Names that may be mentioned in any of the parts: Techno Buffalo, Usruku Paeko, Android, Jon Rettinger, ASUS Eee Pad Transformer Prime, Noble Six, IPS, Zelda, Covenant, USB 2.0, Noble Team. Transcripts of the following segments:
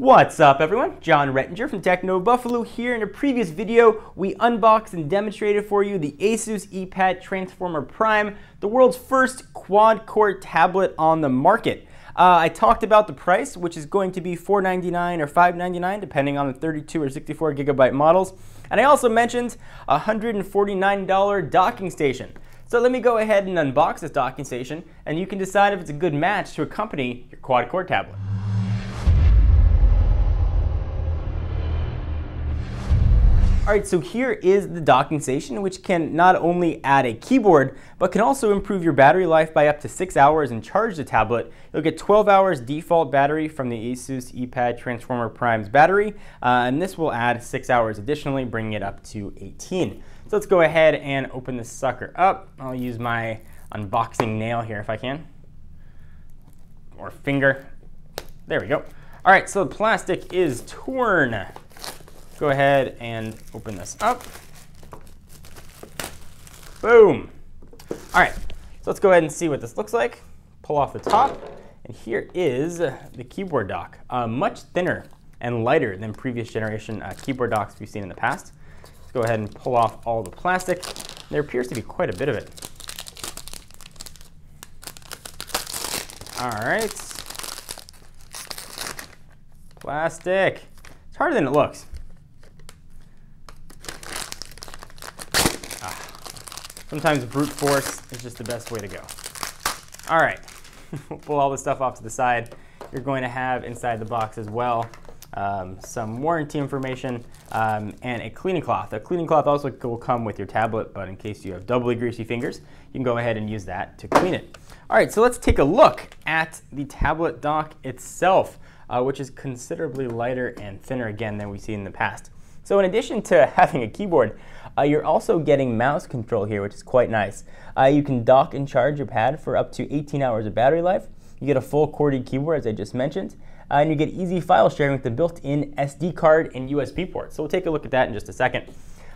What's up everyone, Jon Rettinger from Techno Buffalo here. In a previous video, we unboxed and demonstrated for you the ASUS Eee Pad Transformer Prime, the world's first quad-core tablet on the market. I talked about the price, which is going to be $499 or $599, depending on the 32 or 64 gigabyte models. And I also mentioned a $149 docking station. So let me go ahead and unbox this docking station, and you can decide if it's a good match to accompany your quad-core tablet. Alright, so here is the docking station, which can not only add a keyboard, but can also improve your battery life by up to 6 hours and charge the tablet. You'll get 12 hours default battery from the ASUS Eee Pad Transformer Prime's battery, and this will add 6 hours additionally, bringing it up to 18. So let's go ahead and open this sucker up. I'll use my unboxing nail here if I can, or finger. There we go. Alright, so the plastic is torn. Go ahead and open this up. Boom. All right, so let's go ahead and see what this looks like. Pull off the top, and here is the keyboard dock. Much thinner and lighter than previous generation keyboard docks we've seen in the past. Let's go ahead and pull off all the plastic. There appears to be quite a bit of it. All right. Plastic. It's harder than it looks. Sometimes brute force is just the best way to go. All right, we'll pull all this stuff off to the side. You're going to have inside the box as well some warranty information and a cleaning cloth. A cleaning cloth also will come with your tablet, but in case you have doubly greasy fingers, you can go ahead and use that to clean it. All right, so let's take a look at the tablet dock itself, which is considerably lighter and thinner again than we've seen in the past. So in addition to having a keyboard, you're also getting mouse control here, which is quite nice. You can dock and charge your pad for up to 18 hours of battery life. You get a full corded keyboard, as I just mentioned, and you get easy file sharing with the built-in SD card and USB port. So we'll take a look at that in just a second.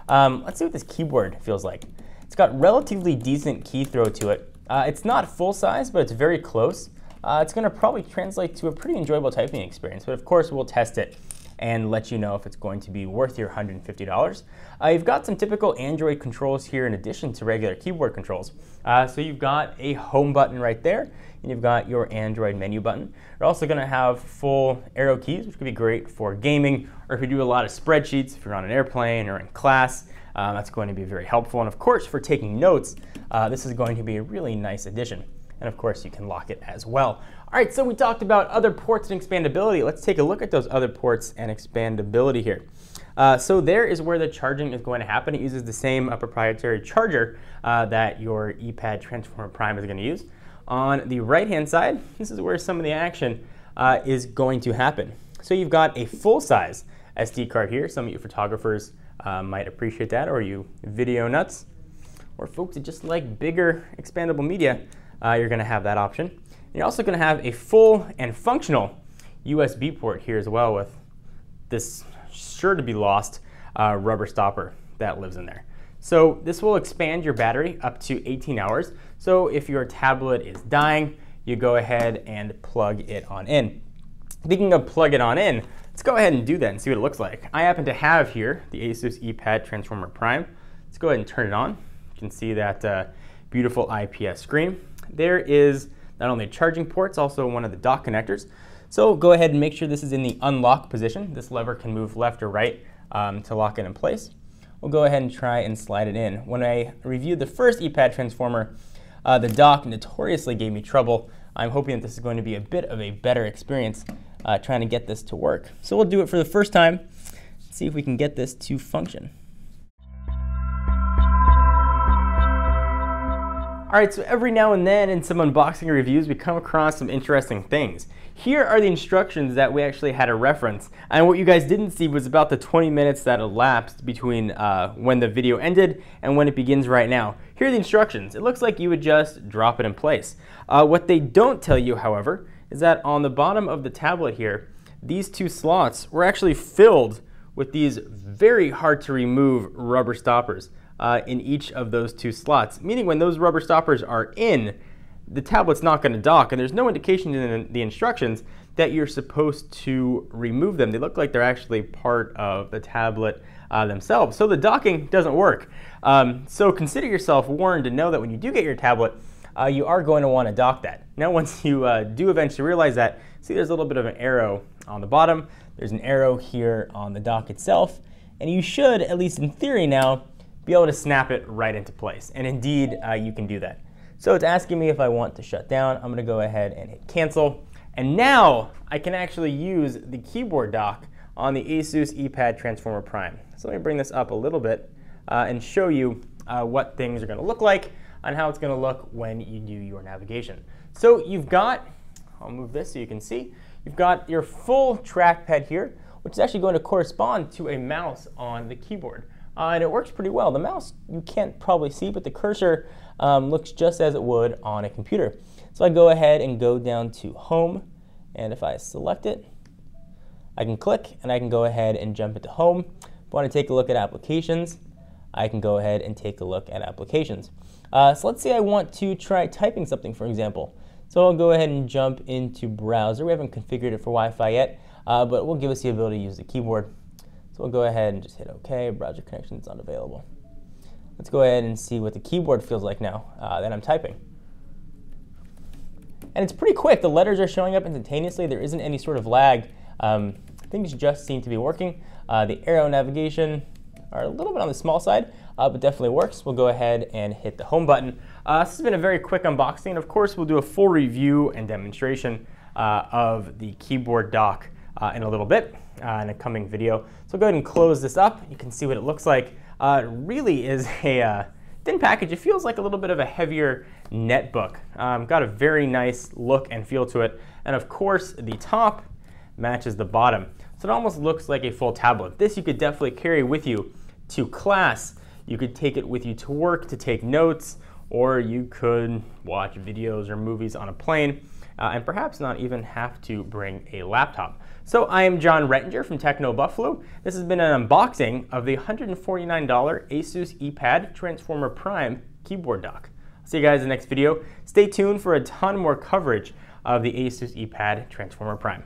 Let's see what this keyboard feels like. It's got relatively decent key throw to it. It's not full size, but it's very close. It's going to probably translate to a pretty enjoyable typing experience, but of course we'll test it and let you know if it's going to be worth your $150. You've got some typical Android controls here in addition to regular keyboard controls. So you've got a home button right there, and you've got your Android menu button. You're also gonna have full arrow keys, which could be great for gaming, or if you do a lot of spreadsheets, if you're on an airplane or in class, that's going to be very helpful. And of course, for taking notes, this is going to be a really nice addition. And of course, you can lock it as well. All right, so we talked about other ports and expandability. Let's take a look at those other ports and expandability here. So there is where the charging is going to happen. It uses the same proprietary charger that your Eee Pad Transformer Prime is going to use. On the right-hand side, this is where some of the action is going to happen. So you've got a full-size SD card here. Some of you photographers might appreciate that, or you video nuts, or folks that just like bigger expandable media. You're going to have that option. And you're also going to have a full and functional USB port here as well, with this sure to be lost rubber stopper that lives in there. So this will expand your battery up to 18 hours. So if your tablet is dying, you go ahead and plug it on in. Speaking of plug it on in, let's go ahead and do that and see what it looks like. I happen to have here the ASUS Eee Pad Transformer Prime. Let's go ahead and turn it on. You can see that beautiful IPS screen. There is not only charging ports, also one of the dock connectors. So go ahead and make sure this is in the unlock position. This lever can move left or right to lock it in place. We'll go ahead and try and slide it in. When I reviewed the first Eee Pad Transformer, the dock notoriously gave me trouble. I'm hoping that this is going to be a bit of a better experience trying to get this to work. So we'll do it for the first time, see if we can get this to function. All right, so every now and then in some unboxing reviews, we come across some interesting things. Here are the instructions that we actually had a reference. And what you guys didn't see was about the 20 minutes that elapsed between when the video ended and when it begins right now. Here are the instructions. It looks like you would just drop it in place. What they don't tell you, however, is that on the bottom of the tablet here, these two slots were actually filled with these very hard to remove rubber stoppers. In each of those two slots, meaning when those rubber stoppers are in, the tablet's not going to dock, and there's no indication in the instructions that you're supposed to remove them. They look like they're actually part of the tablet themselves. So the docking doesn't work. So consider yourself warned and know that when you do get your tablet, you are going to want to dock that. Now once you do eventually realize that, see there's a little bit of an arrow on the bottom, there's an arrow here on the dock itself, and you should, at least in theory now, be able to snap it right into place. And indeed, you can do that. So it's asking me if I want to shut down. I'm gonna go ahead and hit cancel. And now I can actually use the keyboard dock on the ASUS Eee Pad Transformer Prime. So let me bring this up a little bit and show you what things are gonna look like and how it's gonna look when you do your navigation. So you've got, I'll move this so you can see, you've got your full trackpad here, which is actually going to correspond to a mouse on the keyboard. And it works pretty well. The mouse you can't probably see, but the cursor looks just as it would on a computer. So I go ahead and go down to Home, and if I select it, I can click and I can go ahead and jump into Home. If I want to take a look at applications, I can go ahead and take a look at applications. So let's say I want to try typing something, for example. So I'll go ahead and jump into Browser. We haven't configured it for Wi-Fi yet, but it will give us the ability to use the keyboard. So we'll go ahead and just hit OK. Browser connection is unavailable. Let's go ahead and see what the keyboard feels like now that I'm typing. And it's pretty quick. The letters are showing up instantaneously. There isn't any sort of lag. Things just seem to be working. The arrow navigation are a little bit on the small side, but definitely works. We'll go ahead and hit the home button. This has been a very quick unboxing, and of course we'll do a full review and demonstration of the keyboard dock in a little bit in a coming video. So go ahead and close this up. You can see what it looks like. It really is a thin package. It feels like a little bit of a heavier netbook. Got a very nice look and feel to it. And of course the top matches the bottom. So it almost looks like a full tablet. This you could definitely carry with you to class. You could take it with you to work to take notes, or you could watch videos or movies on a plane. And perhaps not even have to bring a laptop. So I am Jon Rettinger from Techno Buffalo. This has been an unboxing of the $149 ASUS Eee Pad Transformer Prime keyboard dock. I'll see you guys in the next video. Stay tuned for a ton more coverage of the ASUS Eee Pad Transformer Prime.